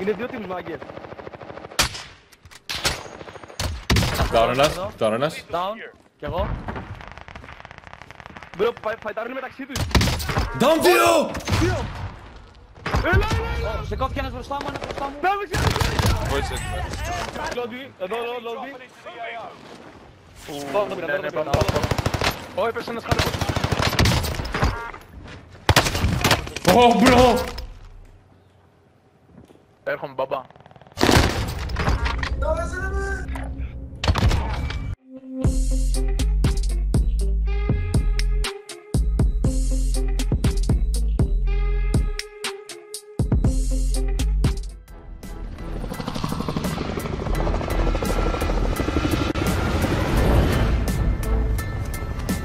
İnediyorsunuz Magi. Down on us. Down on us. Down. Get off. Bro, fight'lar önüme taksiye düş. Down diyor. Diyor. Check off, can't rush'tan bana, rush'tan mı? Ben mi canım? Lobby, lobby. Oh bro. Elham Baba.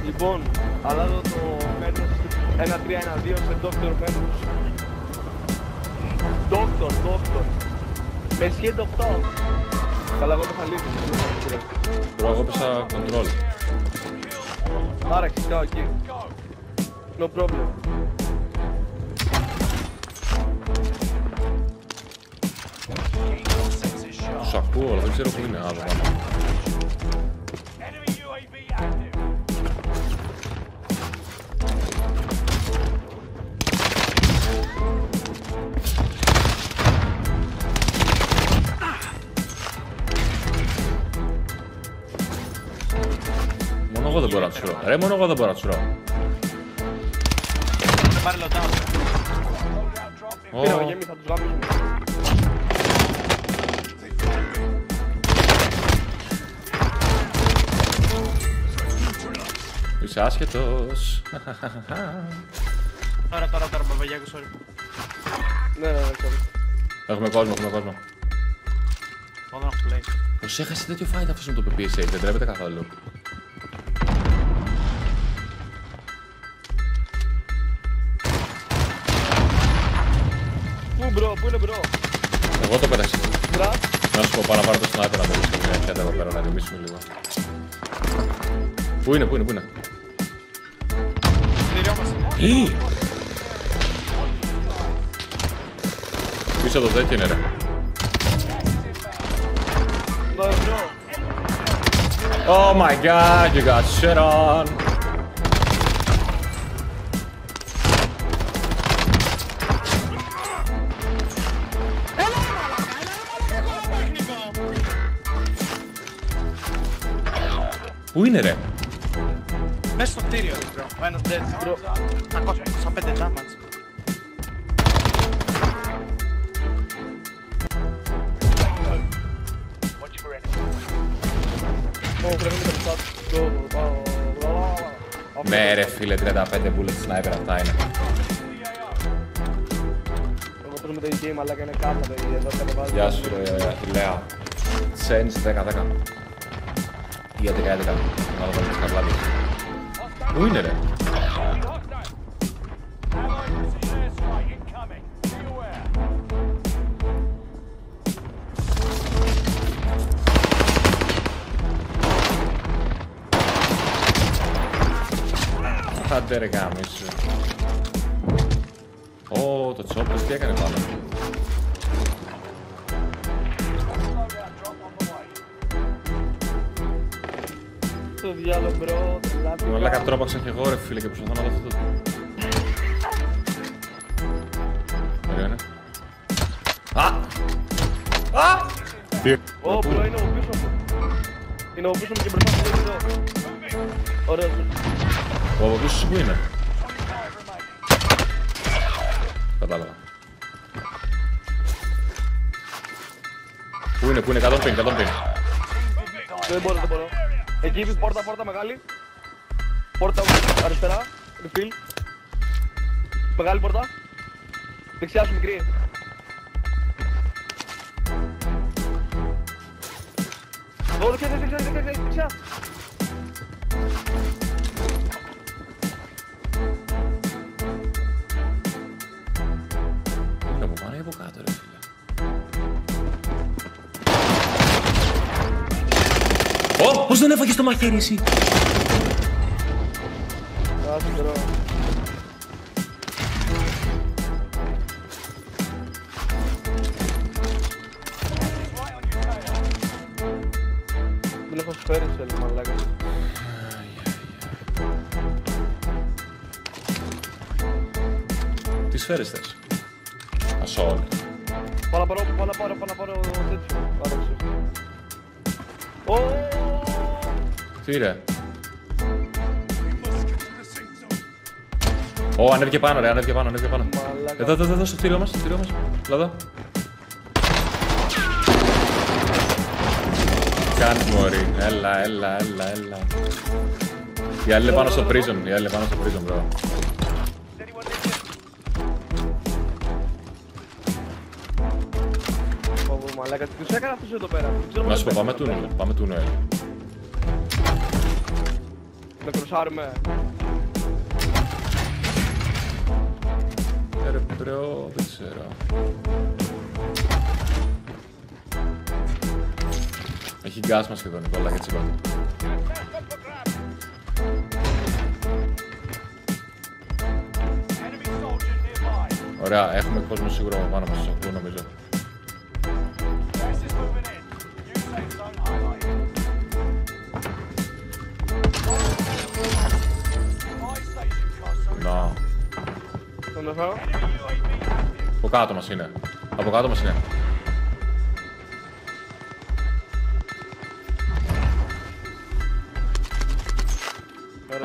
Λοιπόν, αλλάζω το Πέτρος 1-3-1-2 σε Dr. Πέτρος. Δόκτορ. Με σχέδι Δόκτορ. Καλά, εγώ το θα λύσω. Μπρο, εγώ πέσα κοντρόλ. Άρα, ξυκάω εκεί. No problem. Τους ακούω, αλλά δεν ξέρω πού είναι. Άλλο πάνω. Δεν μπορώ να τσουρώ. Ρε, μόνο εγώ δεν μπορώ να τσουρώ. Θα πάρει λοτάω. Πήραμε γέμι, θα τους γάμουμε. Είσαι άσχετος. Τώρα, Μπαμπαγιάκο, sorry. Ναι, Έχουμε κόσμο. Πώς έχασε τέτοιο fight αυτός με το PPSA, δεν τρέπεται καθόλου. Πού είναι μπρο? Εγώ το πέταξα. Να σου πω πάνω πάρω το sniper να μπορείς να μην έρχεται εδώ πέρα να ρημίσουμε λίγο. Πού είναι. Πίσω το τέτοιο είναι ρε. Oh my god, you got shit on. Πού είναι ρε? Μέσα στο κτίριο, bro. Ένας dead, bro. 25 damage. Ναι ρε φίλε, 35 bullet sniper αυτά είναι. Εγώ παίζω με το e-game, αλλά και είναι κάρτα. Γεια σου ρε, Αχιλέα. Σένς 10-10. Για 11-11, μάλλον θα βρεις καπλάδι. Πού είναι ρε? Άντε ρε γάμισε. Ω, το τσόπλος τι έκανε πάνω. Το διάλο μπρο, τελάτηκα. Όλα κατρόπαξα και εγώ ρε φίλε και προσπαθώ να δω αυτό το τέλειο. Α! Ω, μπρο, είναι ο πίσω μου. Είναι ο πίσω μου και μπροστά μου εδώ. Ωραίος. Ο πίσω μου είναι. Κατάλαβα. Πού είναι, 150, 150. Δεν μπορώ. Εκεί είπες πόρτα μεγάλη. Πόρτα αριστερά, refill. Μεγάλη πόρτα. Δεξιά σου μικρή. Ω, δεξιά. Είναι από πάνω ή από κάτω ρε φίλε? Πώς δεν έφαγες το μαχαίρι εσύ? Άστρο. furniture in my luggage. Τι σφαίρες θες? Ασόλ. Πάω να πάρω τέτοιο. Άραξε. Τι ρε. Ω, ανέβηκε πάνω ρε, ανέβηκε πάνω. Εδώ, στο κτίριο μας, Λαδά. Κάνεις μωρί, έλα. Οι άλλοι είναι πάνω στο prison, bro. Μαλάκα, τι τους έκανα αυτούς εδώ πέρα. Να σου πω, πάμε τούνελ, Να κρουσάρουμε. Ερεπρό, δεν ξέρω. Έχει γκάς μας σχεδόν, Νικόλα, έτσι πάνω. Ωραία, έχουμε κόσμο σίγουρα από πάνω μας, τους ακούω νομίζω. Να. Τον το φάω. Από κάτω μας είναι.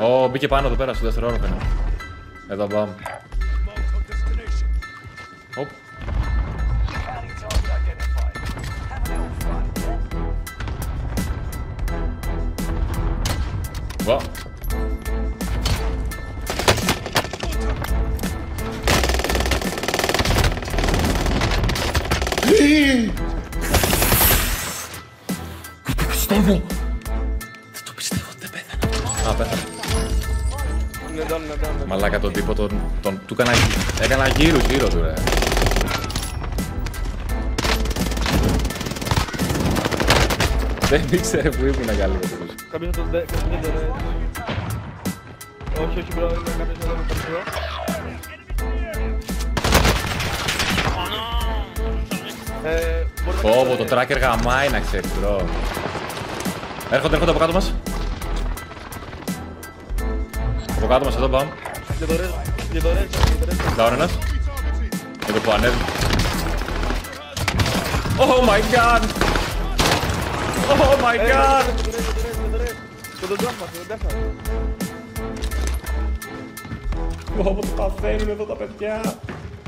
Ω, μπήκε πάνω εδώ πέρα, στο δεύτερο όρο πέρα. Εδώ πάμε. Οπ. Wow. Δεν το πιστεύω, δεν πέθανα. Μαλάκα τον τύπο, του έκανα γύρω του ρε. Δεν ήξερε που ήμουν καλύτερος. Κάποιος θα τον δε... Όχι, bro, είναι κάποιος εδώ με τον πιο. Φόβο, το tracker γαμάει να ξέρεις, bro. Έρχονται από κάτω μας. Από κάτω μας, εδώ πάμε. Λάω ένας. Εδώ που ανέβει. Oh my god! Oh my god! Ω, το παθαίνουν εδώ τα παιδιά.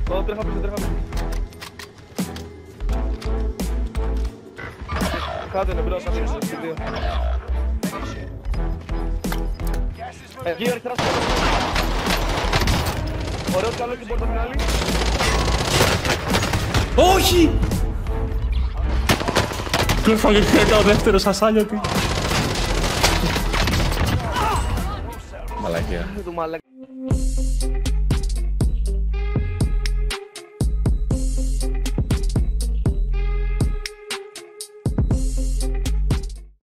Ω, τρέχα πίσω. Κάτε είναι μπρος, αφήνω στο σπιτίο. Γύρω αριστερά στο πέρα. Ωραίος καλός την πορτοφινάλη. Όχι! Κλέφαγε χέκα ο δεύτερος ασάλιατη. Μαλακία.